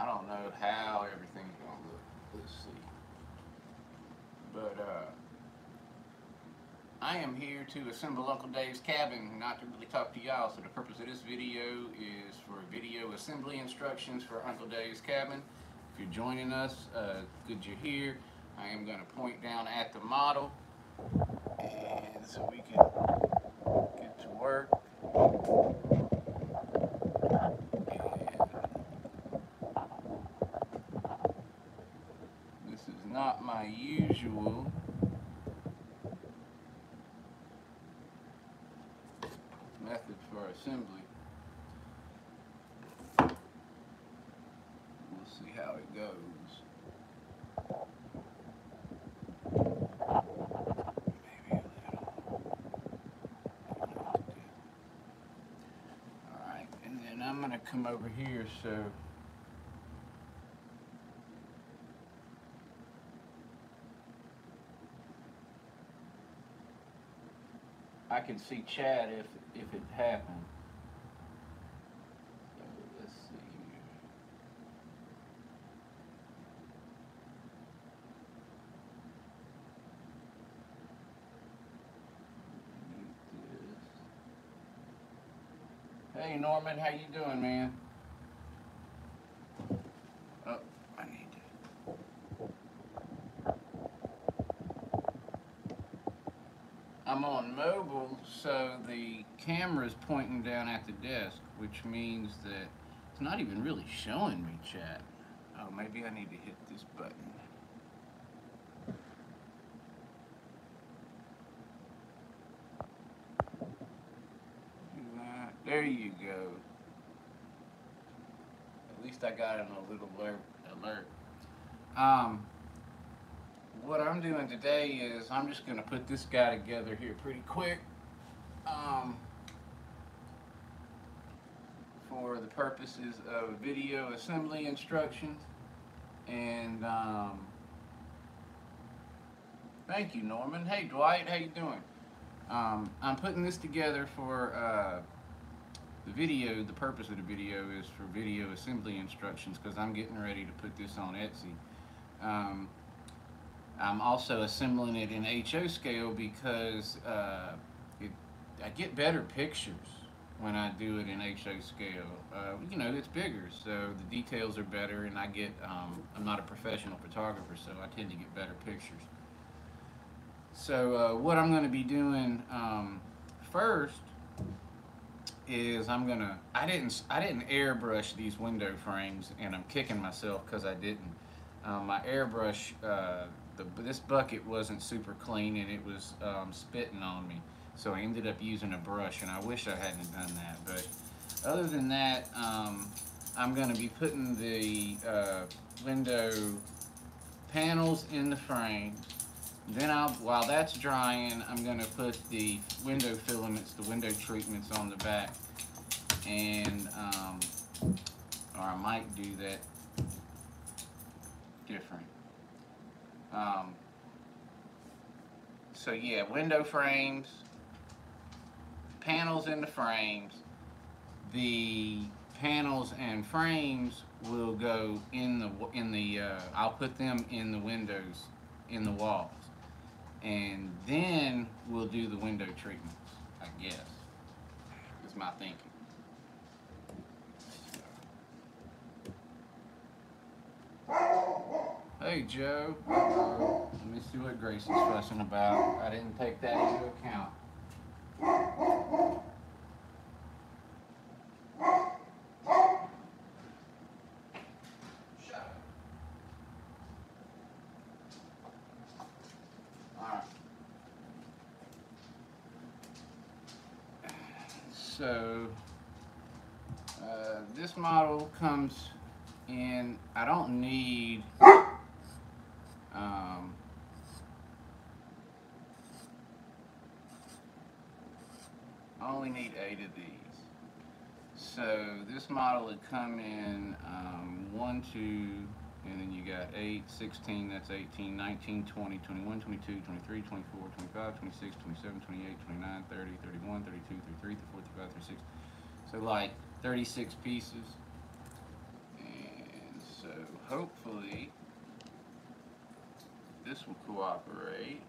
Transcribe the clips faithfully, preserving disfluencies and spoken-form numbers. I don't know how everything's gonna look. Let's see. But uh, I am here to assemble Uncle Dave's Cabin, not to really talk to y'all. So the purpose of this video is for video assembly instructions for Uncle Dave's Cabin. If you're joining us, uh, good you're here. I am gonna point down at the model, and so we can get to work. This is not my usual method for assembly. We'll see how it goes. I'm going to come over here, so I can see chat if if it happened. So let's see here. Hey Norman, how you doing, man? Oh, I need to. I'm on mobile, so the camera's pointing down at the desk, which means that it's not even really showing me chat. Oh, maybe I need to hit this button. There you go. At least I got an alert. alert. Um, what I'm doing today is I'm just going to put this guy together here pretty quick. Um, for the purposes of video assembly instructions. And um, thank you, Norman. Hey, Dwight, how you doing? Um, I'm putting this together for... Uh, The video, the purpose of the video is for video assembly instructions because I'm getting ready to put this on Etsy. Um, I'm also assembling it in H O scale because uh, it, I get better pictures when I do it in H O scale. Uh, you know, it's bigger, so the details are better, and I get, um, I'm not a professional photographer, so I tend to get better pictures. So uh, what I'm going to be doing um, first is I'm gonna I didn't I didn't airbrush these window frames, and I'm kicking myself because I didn't. Um, my airbrush, uh, the, this bucket wasn't super clean, and it was um, spitting on me, so I ended up using a brush, and I wish I hadn't done that. But other than that, um, I'm gonna be putting the uh, window panels in the frame. Then I'll, while that's drying, I'm going to put the window filaments, the window treatments on the back. And, um, or I might do that different. Um, so yeah, window frames, panels in the frames, the panels and frames will go in the, in the, uh, I'll put them in the windows, in the walls. And then we'll do the window treatments, I guess, is my thinking. Hey, Joe. Uh, let me see what Grace is fussing about. I didn't take that into account. So, uh, this model comes in, I don't need, um, I only need eight of these. So this model would come in um, one, two, and then you got eight, sixteen, that's eighteen, nineteen, twenty, twenty-one, twenty-two, twenty-three, twenty-four, twenty-five, twenty-six, twenty-seven, twenty-eight, twenty-nine, thirty, thirty-one, thirty-two, thirty-three, thirty-four, thirty-five, thirty-six. So like thirty-six pieces. And So hopefully this will cooperate.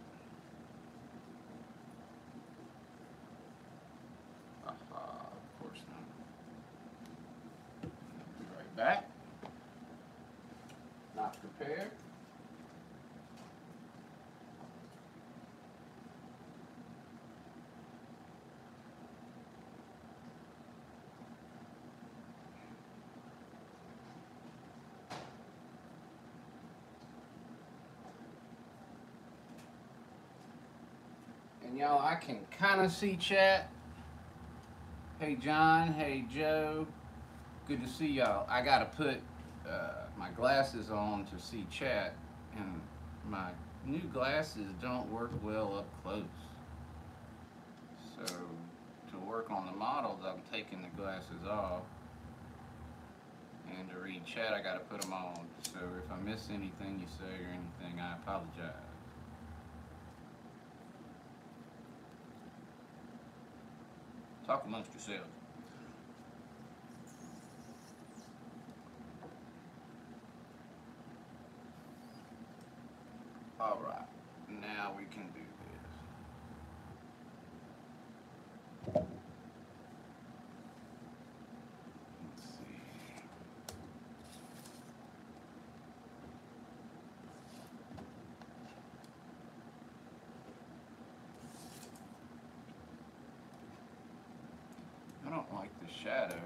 Aha, of course not. I'll be right back. Not prepared. Y'all, I can kind of see chat. Hey John, hey Joe, good to see y'all. I gotta put uh, my glasses on to see chat, and my new glasses don't work well up close. So to work on the models, I'm taking the glasses off, and to read chat, I gotta put them on. So if I miss anything you say or anything, I apologize. Talk amongst yourselves. All right, now we can do this. Let's see. I don't like the shadow.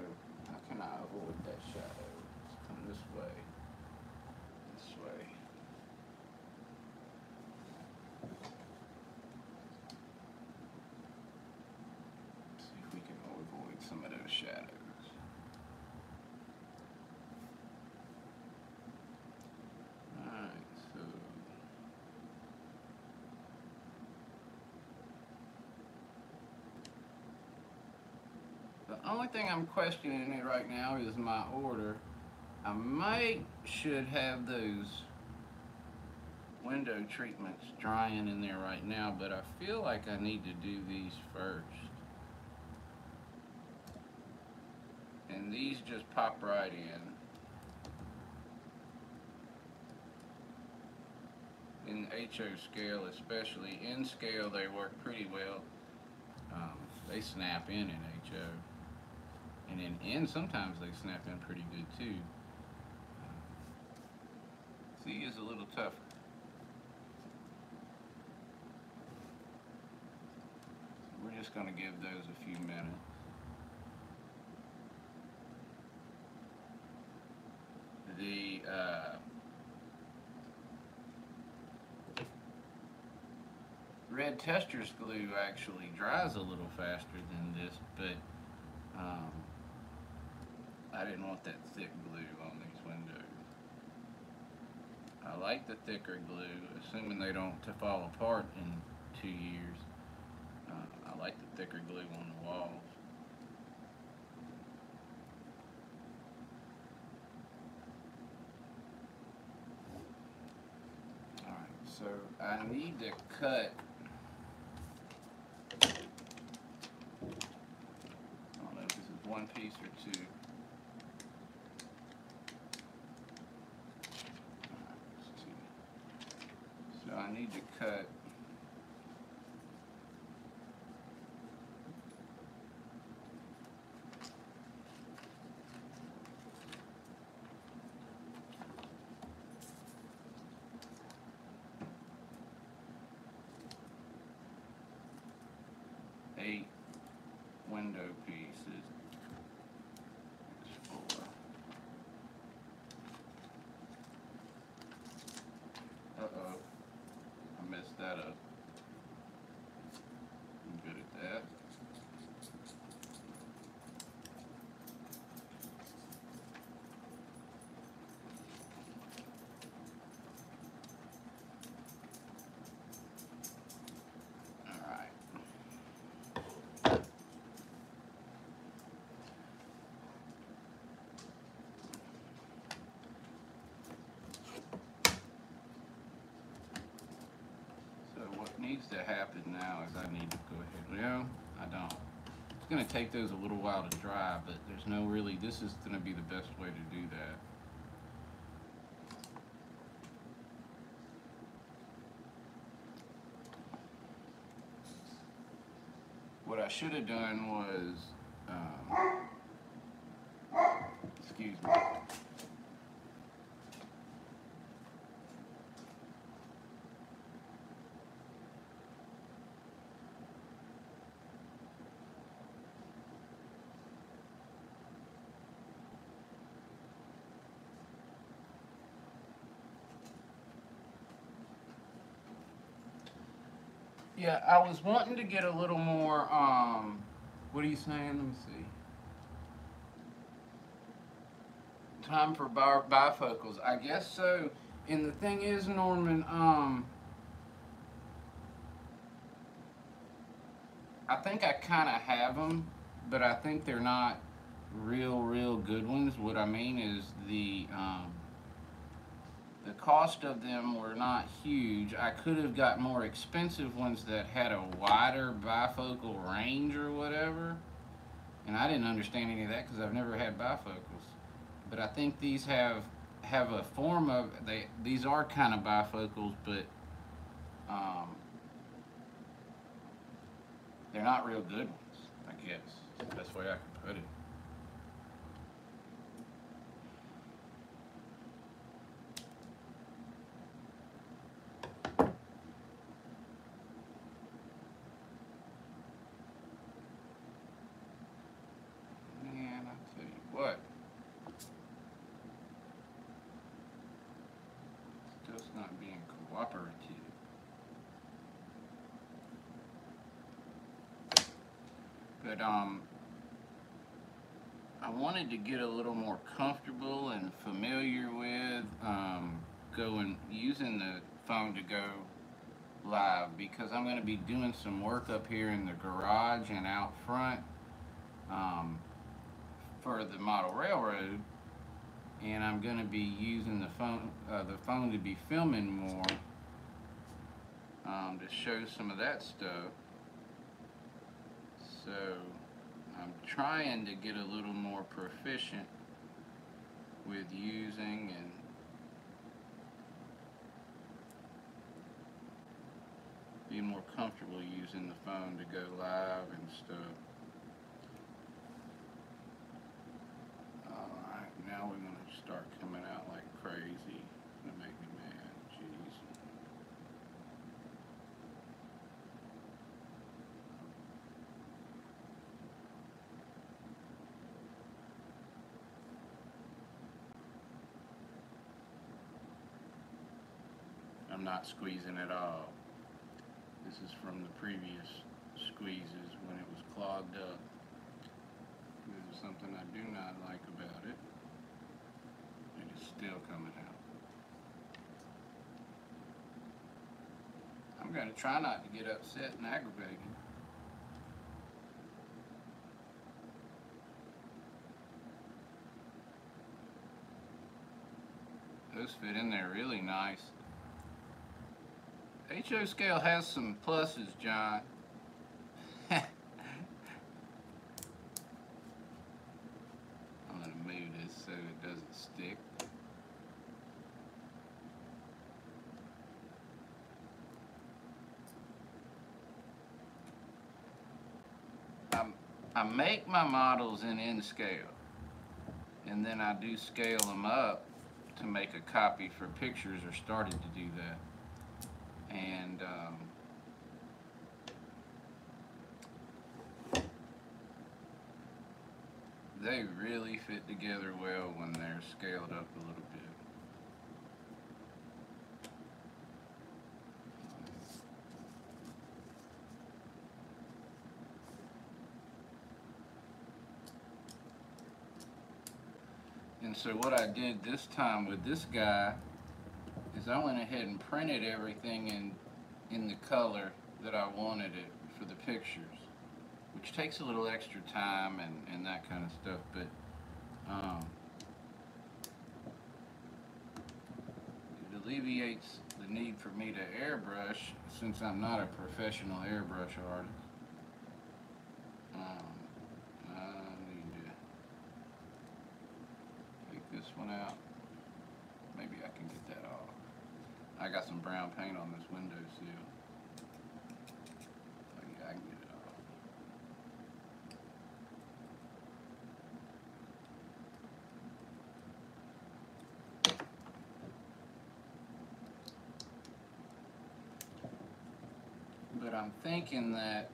How can I avoid that shadow? Let's come this way. This way. Let's see if we can avoid some of those shadows. The only thing I'm questioning it right now is my order. I might should have those window treatments drying in there right now, but I feel like I need to do these first. And these just pop right in. In H O scale especially, N scale they work pretty well. Um, they snap in in H O. And then in sometimes they snap in pretty good too. C is a little tougher. So we're just going to give those a few minutes. The uh, red tester's glue actually dries a little faster than this, but um, I didn't want that thick glue on these windows. I like the thicker glue, assuming they don't to fall apart in two years. Uh, I like the thicker glue on the walls. All right, so I need to cut. I don't know if this is one piece or two. I need to cut eight window pieces. That up. I'm good at that. All right. Needs to happen now is I need to go ahead. No, I don't. It's going to take those a little while to dry, but there's no really, this is going to be the best way to do that. I should have done was, um, excuse me. Yeah, I was wanting to get a little more, um, what are you saying? Let me see. Time for bifocals. I guess so. And the thing is, Norman, um, I think I kind of have them, but I think they're not real, real good ones. What I mean is the, um, the cost of them were not huge. I could have got more expensive ones that had a wider bifocal range or whatever. And I didn't understand any of that because I've never had bifocals. But I think these have have a form of, they these are kind of bifocals, but um, they're not real good ones, I guess. That's the best way I can put it. Um, I wanted to get a little more comfortable and familiar with um, going using the phone to go live, because I'm going to be doing some work up here in the garage and out front um, for the model railroad, and I'm going to be using the phone uh, the phone to be filming more um, to show some of that stuff. So I'm trying to get a little more proficient with using and being more comfortable using the phone to go live and stuff. Alright, now we're going to start coming out like crazy. It's going to make me mad. Jeez. Not squeezing at all. This is from the previous squeezes when it was clogged up. This is something I do not like about it. It is still coming out. I'm going to try not to get upset and aggravated. Those fit in there really nice. H O Scale has some pluses, John. I'm going to move this so it doesn't stick. I'm, I make my models in N Scale, and then I do scale them up to make a copy for pictures, or started to do that. And um, they really fit together well when they're scaled up a little bit. And so what I did this time with this guy is I went ahead and printed everything in in the color that I wanted it for the pictures, which takes a little extra time and, and that kind of stuff, but um, it alleviates the need for me to airbrush, since I'm not a professional airbrush artist. Um, I need to take this one out. Maybe I can get that off. I got some brown paint on this windowsill. Oh yeah, I can get it off. I'm thinking that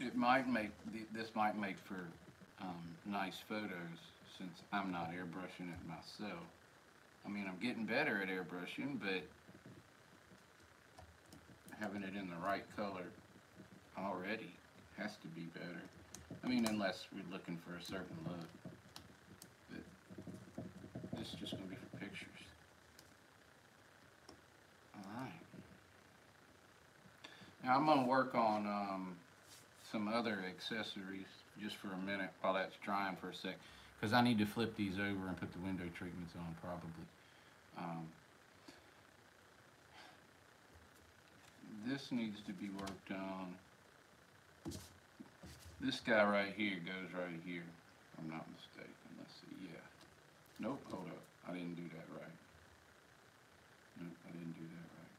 it might make, this might make for um, nice photos since I'm not airbrushing it myself. I mean, I'm getting better at airbrushing, but having it in the right color already has to be better. I mean, unless we're looking for a certain look. But this is just going to be for pictures. Alright. Now I'm going to work on um, some other accessories just for a minute while that's drying for a sec. Because I need to flip these over and put the window treatments on probably. Um, this needs to be worked on. This guy right here goes right here. I'm not mistaken. Let's see. Yeah. Nope. Hold up. I didn't do that right. Nope. I didn't do that right.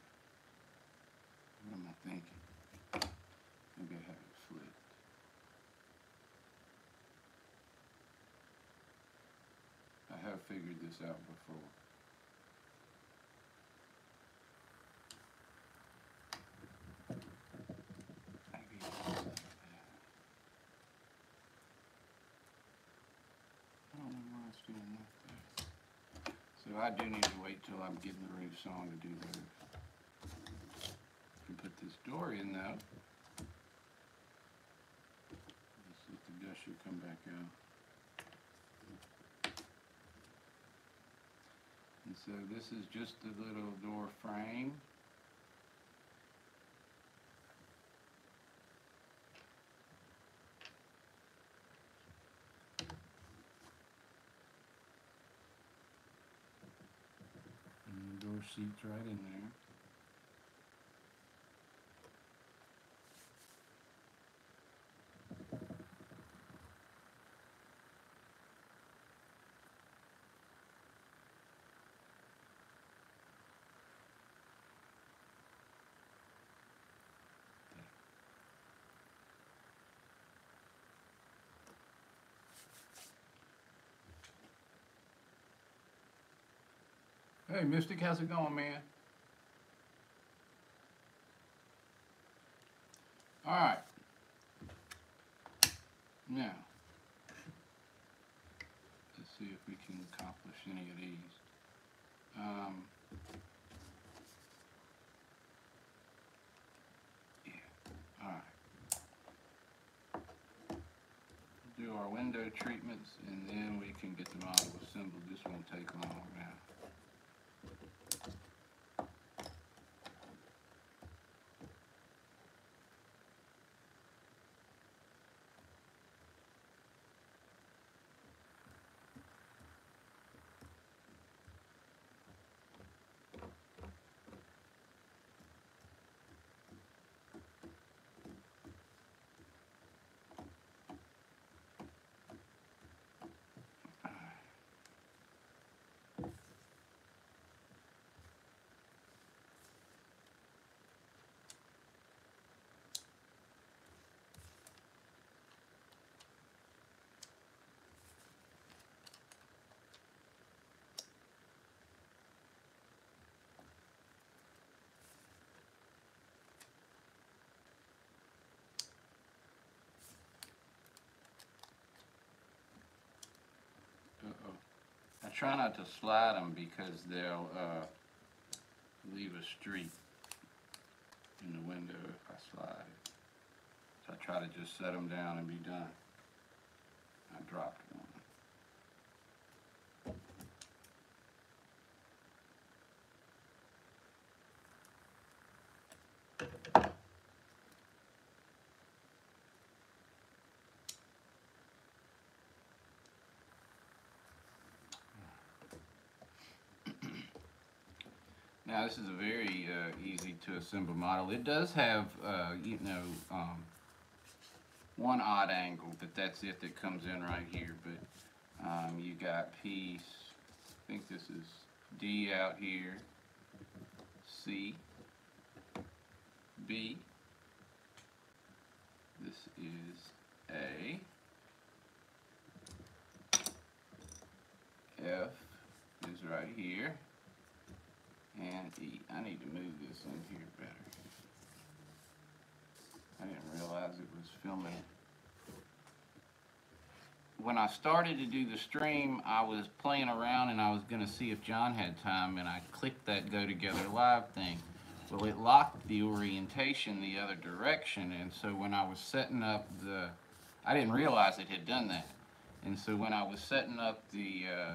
What am I thinking? Maybe I have it flipped. I have figured this out before. So I do need to wait till I'm getting the roof song to do that. If we put this door in though, let's let the dust should come back out. And so this is just the little door frame. Seats right in there. Hey, Mystic, how's it going, man? All right. Now, let's see if we can accomplish any of these. Um, yeah, all right. Do our window treatments, and then we can get the model assembled. This won't take long now. Try not to slide them because they'll uh, leave a streak in the window if I slide it. So I try to just set them down and be done. I dropped one. Now this is a very uh, easy to assemble model. It does have, uh, you know, um, one odd angle, but that's it that comes in right here. But um, you got piece, I think this is D out here, C, B, this is A, F is right here. And E. I need to move this in here better. I didn't realize it was filming. When I started to do the stream, I was playing around and I was gonna see if John had time, and I clicked that Go Together Live thing. Well, it locked the orientation the other direction, and so when I was setting up the, I didn't realize it had done that. And so when I was setting up the, uh,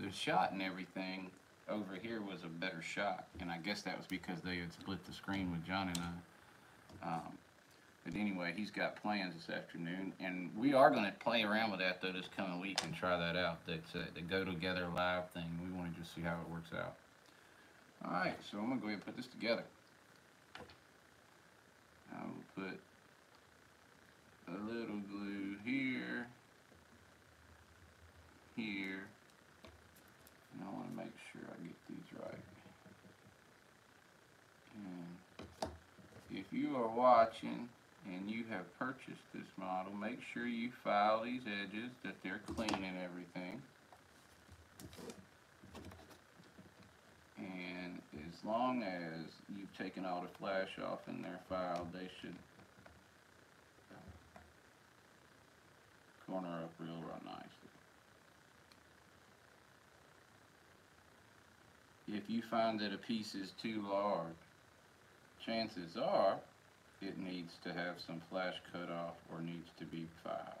the shot and everything, over here was a better shot. And I guess that was because they had split the screen with John and I. Um, but anyway, he's got plans this afternoon. And we are going to play around with that, though, this coming week and try that out. That's uh, the Go Together Live thing. We want to just see how it works out. All right, so I'm going to go ahead and put this together. I will put a little glue here, here, and I want to make sure I get these right. And if you are watching and you have purchased this model, make sure you file these edges, that they're clean and everything. And as long as you've taken all the flash off and they're filed, they should corner up real, real nicely. If you find that a piece is too large, chances are it needs to have some flash cut off or needs to be filed.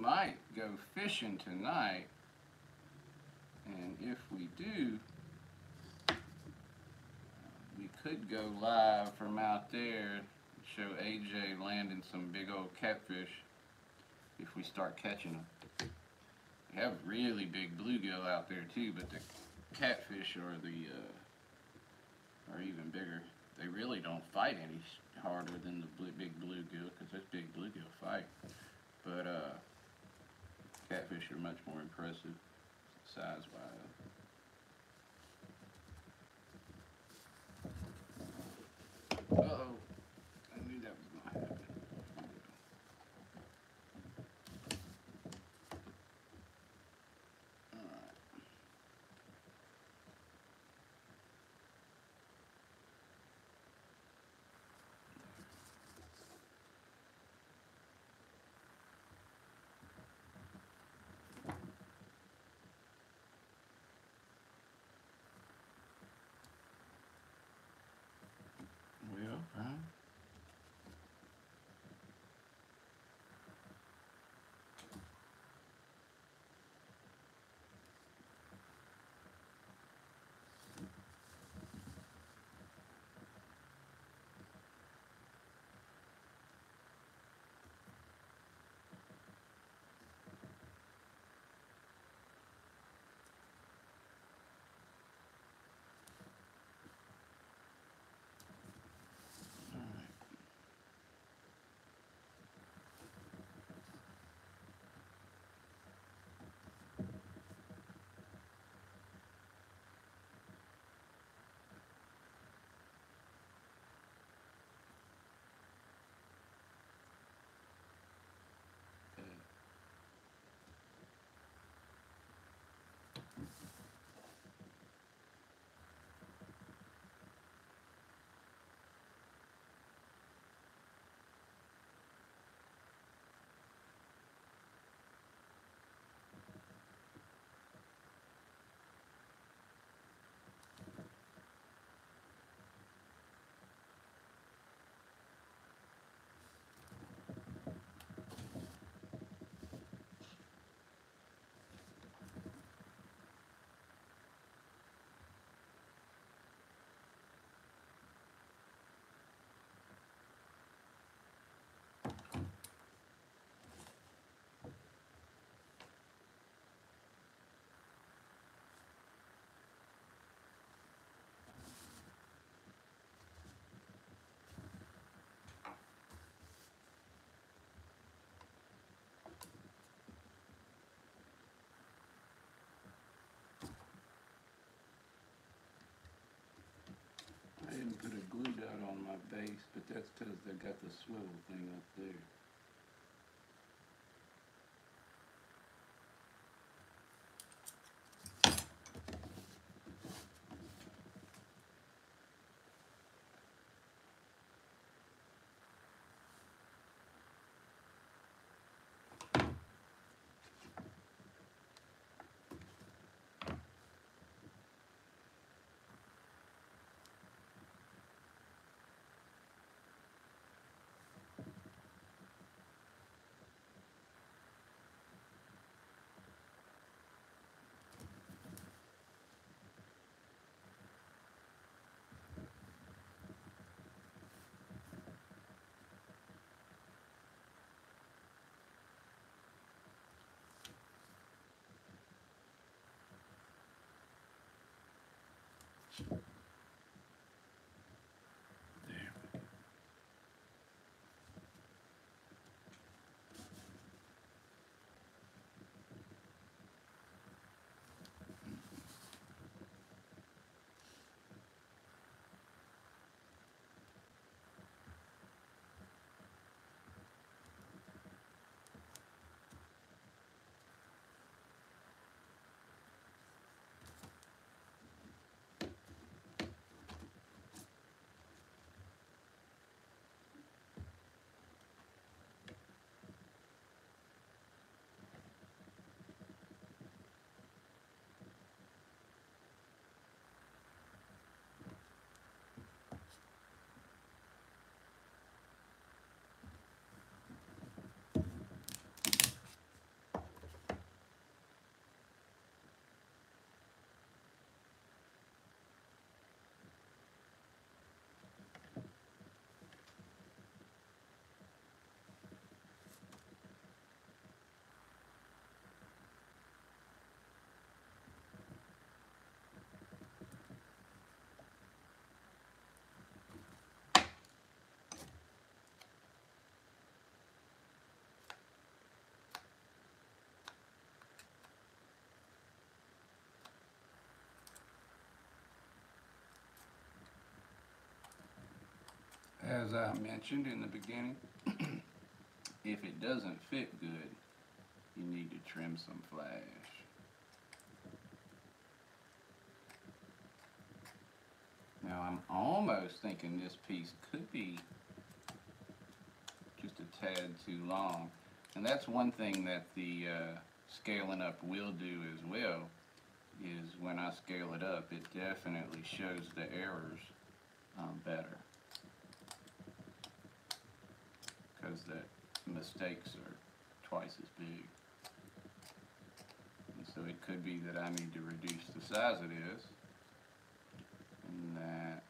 Might go fishing tonight, and if we do, we could go live from out there and show A J landing some big old catfish if we start catching them. We have really big bluegill out there too, but the catfish are the uh, are even bigger. They really don't fight any harder than the blue, big bluegill, because those big bluegill fight, but uh catfish are much more impressive size-wise. Uh-oh, I knew that was going to happen. All right. could have glued that on my base, but that's because they got the swivel thing up there. There we go. As I mentioned in the beginning, if it doesn't fit good, you need to trim some flash. Now I'm almost thinking this piece could be just a tad too long. And that's one thing that the uh, scaling up will do as well, is when I scale it up, it definitely shows the errors um, better. That mistakes are twice as big. And so it could be that I need to reduce the size it is, and that,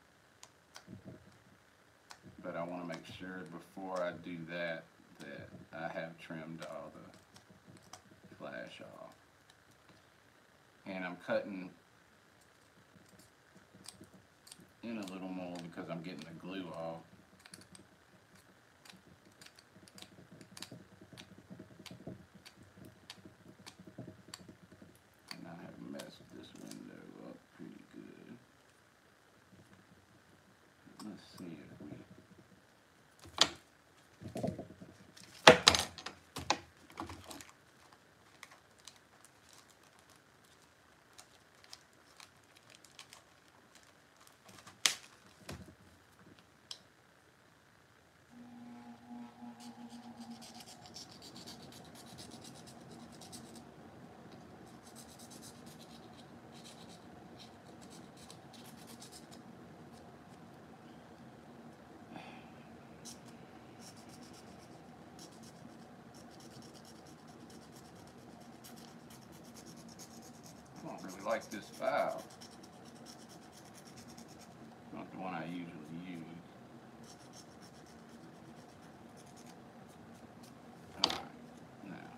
but I want to make sure before I do that that I have trimmed all the flash off. And I'm cutting in a little more because I'm getting the glue off. I really like this file. Not the one I usually use. Alright, now.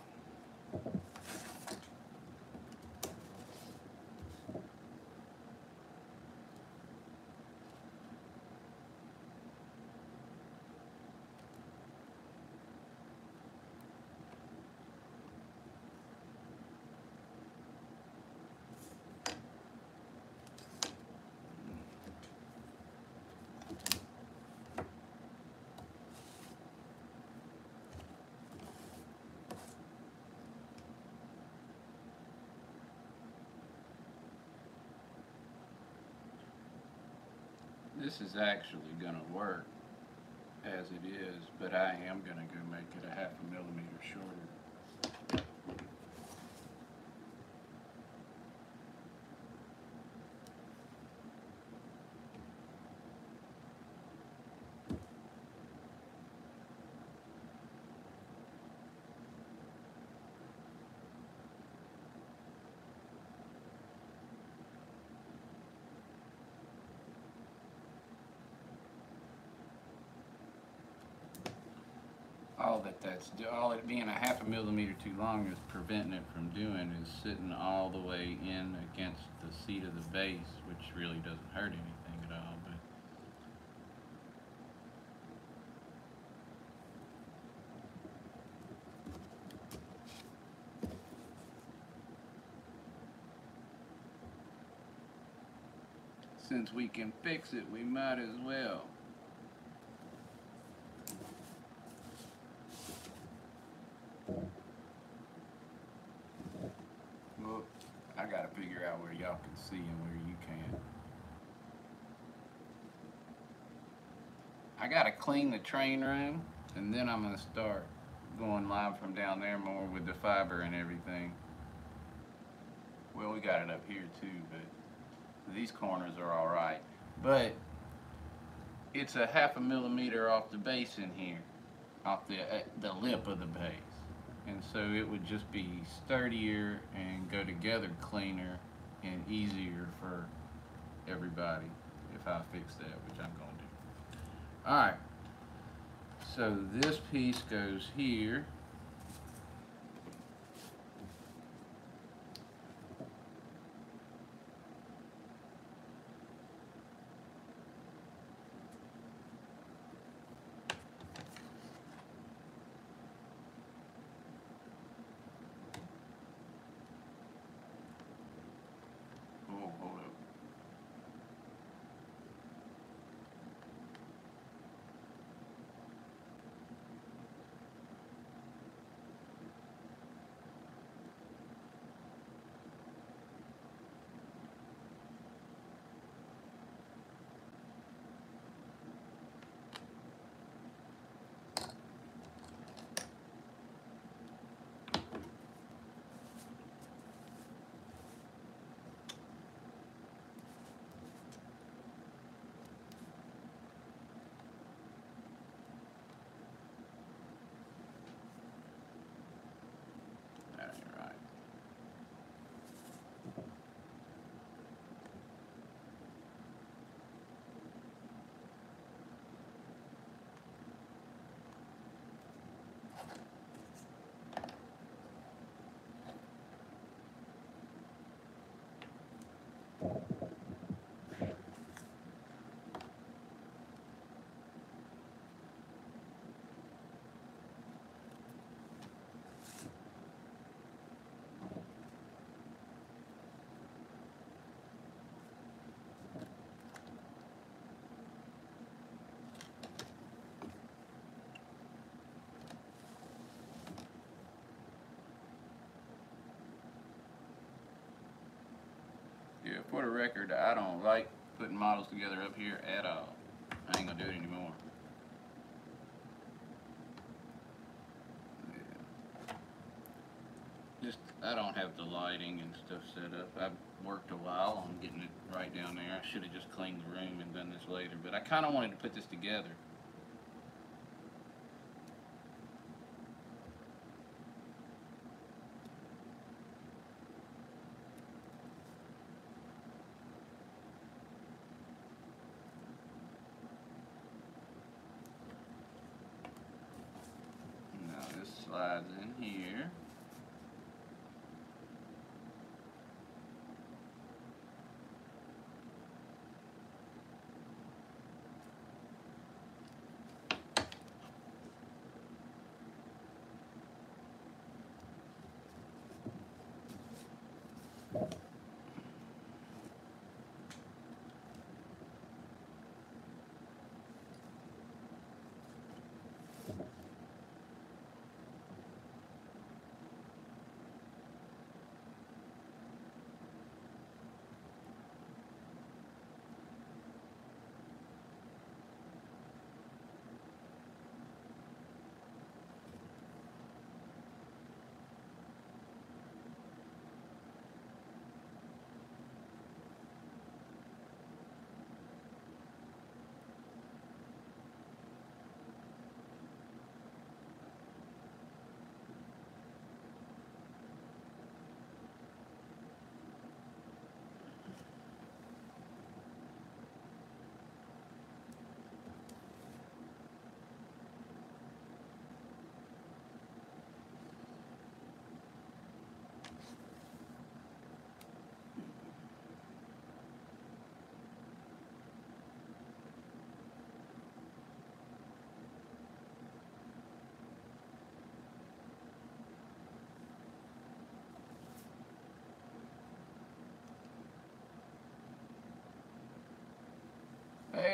this is actually going to work as it is, but I am going to go make it a half a millimeter shorter. All that that's all it being a half a millimeter too long is preventing it from doing is sitting all the way in against the seat of the base, which really doesn't hurt anything at all. But since we can fix it, we might as well. Where y'all can see and where you can. I gotta clean the train room and then I'm gonna start going live from down there more with the fiber and everything. Well, we got it up here too, but these corners are alright. But it's a half a millimeter off the base in here, off the, uh, the lip of the base. And so it would just be sturdier and go together cleaner and easier for everybody if I fix that, which I'm going to do. All right, so this piece goes here. Yeah, for the record, I don't like putting models together up here at all. I ain't gonna do it anymore. Yeah. Just, I don't have the lighting and stuff set up. I've worked a while on getting it right down there. I should have just cleaned the room and done this later, but I kind of wanted to put this together. Slides in here.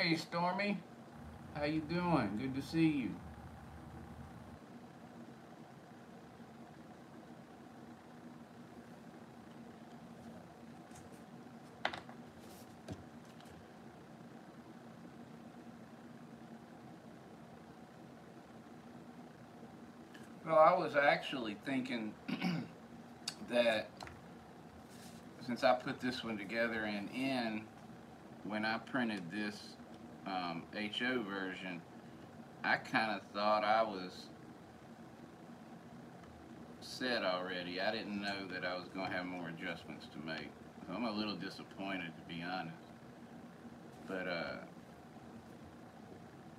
Hey, Stormy. How you doing? Good to see you. Well, I was actually thinking that since I put this one together and in, when I printed this um, H O version, I kind of thought I was set already. I didn't know that I was going to have more adjustments to make. So I'm a little disappointed, to be honest. But, uh,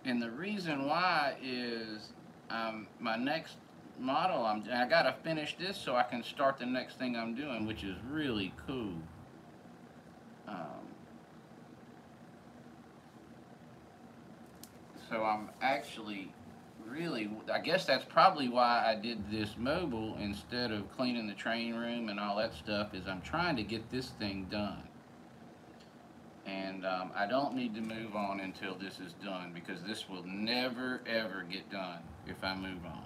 and the reason why is um, my next model, I'm, I got to finish this so I can start the next thing I'm doing, which is really cool. Um, So I'm actually really, I guess that's probably why I did this mobile instead of cleaning the train room and all that stuff, is I'm trying to get this thing done. And um, I don't need to move on until this is done, because this will never ever get done if I move on.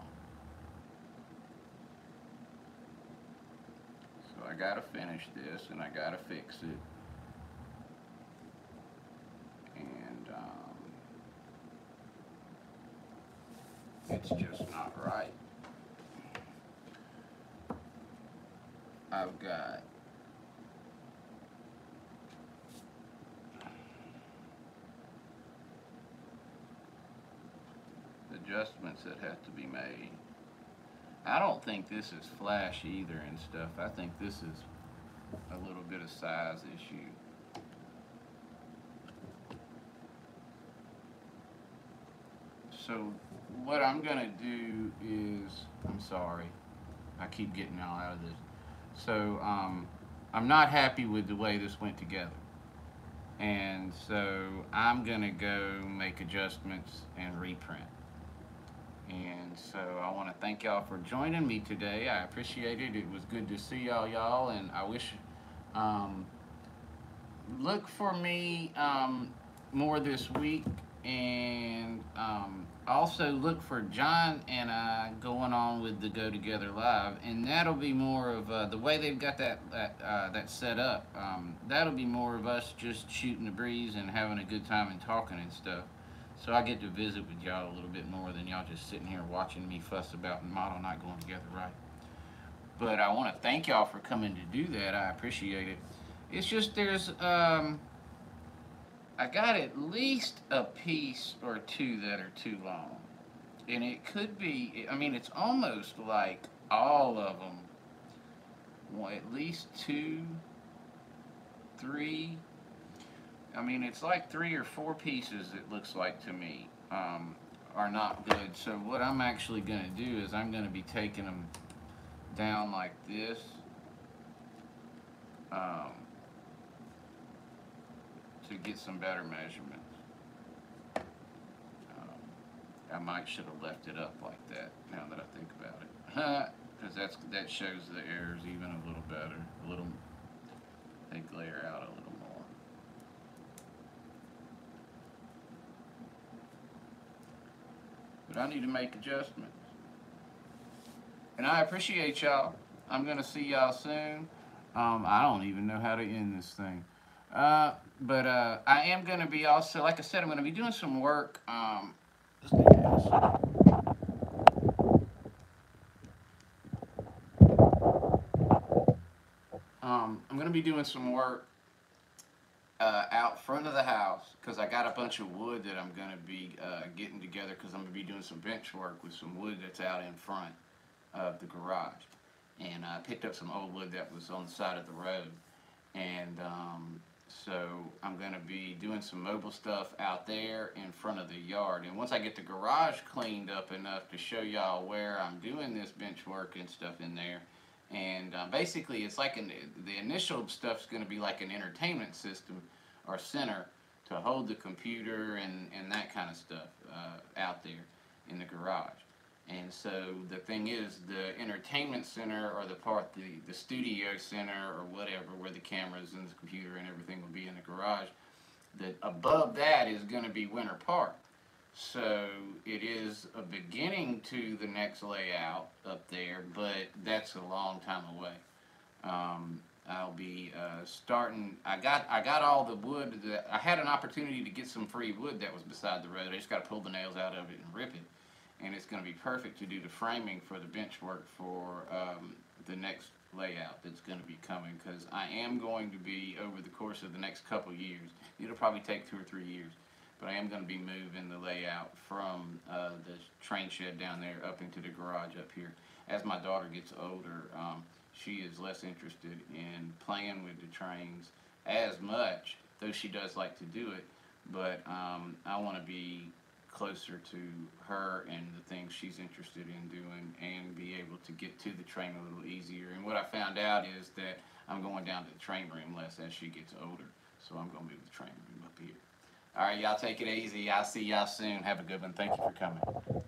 So I gotta finish this and I gotta fix it. It's just not right. I've got adjustments that have to be made. I don't think this is flash either and stuff. I think this is a little bit of size issue. So what I'm gonna do is, I'm sorry, I keep getting all out of this. So um, I'm not happy with the way this went together. And so I'm gonna go make adjustments and reprint. And so I wanna thank y'all for joining me today. I appreciate it. It was good to see all y'all, and I wish, um, look for me um, more this week. And um, also look for John and I going on with the Go Together Live, and that'll be more of uh, the way they've got that that, uh, that set up. Um, that'll be more of us just shooting the breeze and having a good time and talking and stuff. So I get to visit with y'all a little bit more than y'all just sitting here watching me fuss about and model not going together right. But I want to thank y'all for coming to do that. I appreciate it. It's just there's um. I got at least a piece or two that are too long, and it could be, I mean, it's almost like all of them, well, at least two, three, I mean, it's like three or four pieces, it looks like to me, um, are not good. So what I'm actually going to do is I'm going to be taking them down like this, um, to get some better measurements. Um, I might should have left it up like that, now that I think about it. Because that's that shows the errors even a little better. A little, they glare out a little more. But I need to make adjustments. And I appreciate y'all. I'm gonna see y'all soon. Um, I don't even know how to end this thing. Uh, but, uh, I am going to be also, like I said, I'm going to be doing some work, um, um, I'm going to be doing some work, uh, out front of the house, because I got a bunch of wood that I'm going to be, uh, getting together, because I'm going to be doing some bench work with some wood that's out in front of the garage, and I picked up some old wood that was on the side of the road, and, um, so I'm going to be doing some mobile stuff out there in front of the yard. And once I get the garage cleaned up enough to show y'all where I'm doing this bench work and stuff in there. And uh, basically it's like an, the initial stuff's going to be like an entertainment system or center to hold the computer and, and that kind of stuff uh, out there in the garage. And so the thing is, the entertainment center, or the part, the, the studio center or whatever, where the cameras and the computer and everything will be in the garage, The, above that is going to be Winter Park. So it is a beginning to the next layout up there, but that's a long time away. Um, I'll be uh, starting, I got I got all the wood, that, I had an opportunity to get some free wood that was beside the road. I just got to pull the nails out of it and rip it. And it's going to be perfect to do the framing for the bench work for um, the next layout that's going to be coming, because I am going to be, over the course of the next couple years, it'll probably take two or three years, but I am going to be moving the layout from uh, the train shed down there up into the garage up here. As my daughter gets older, um, she is less interested in playing with the trains as much, though she does like to do it, but um, I want to be closer to her and the things she's interested in doing and be able to get to the train a little easier. And what I found out is that I'm going down to the train room less as she gets older, so I'm going to move the train room up here. All right, y'all take it easy. I'll see y'all soon. Have a good one. Thank you for coming.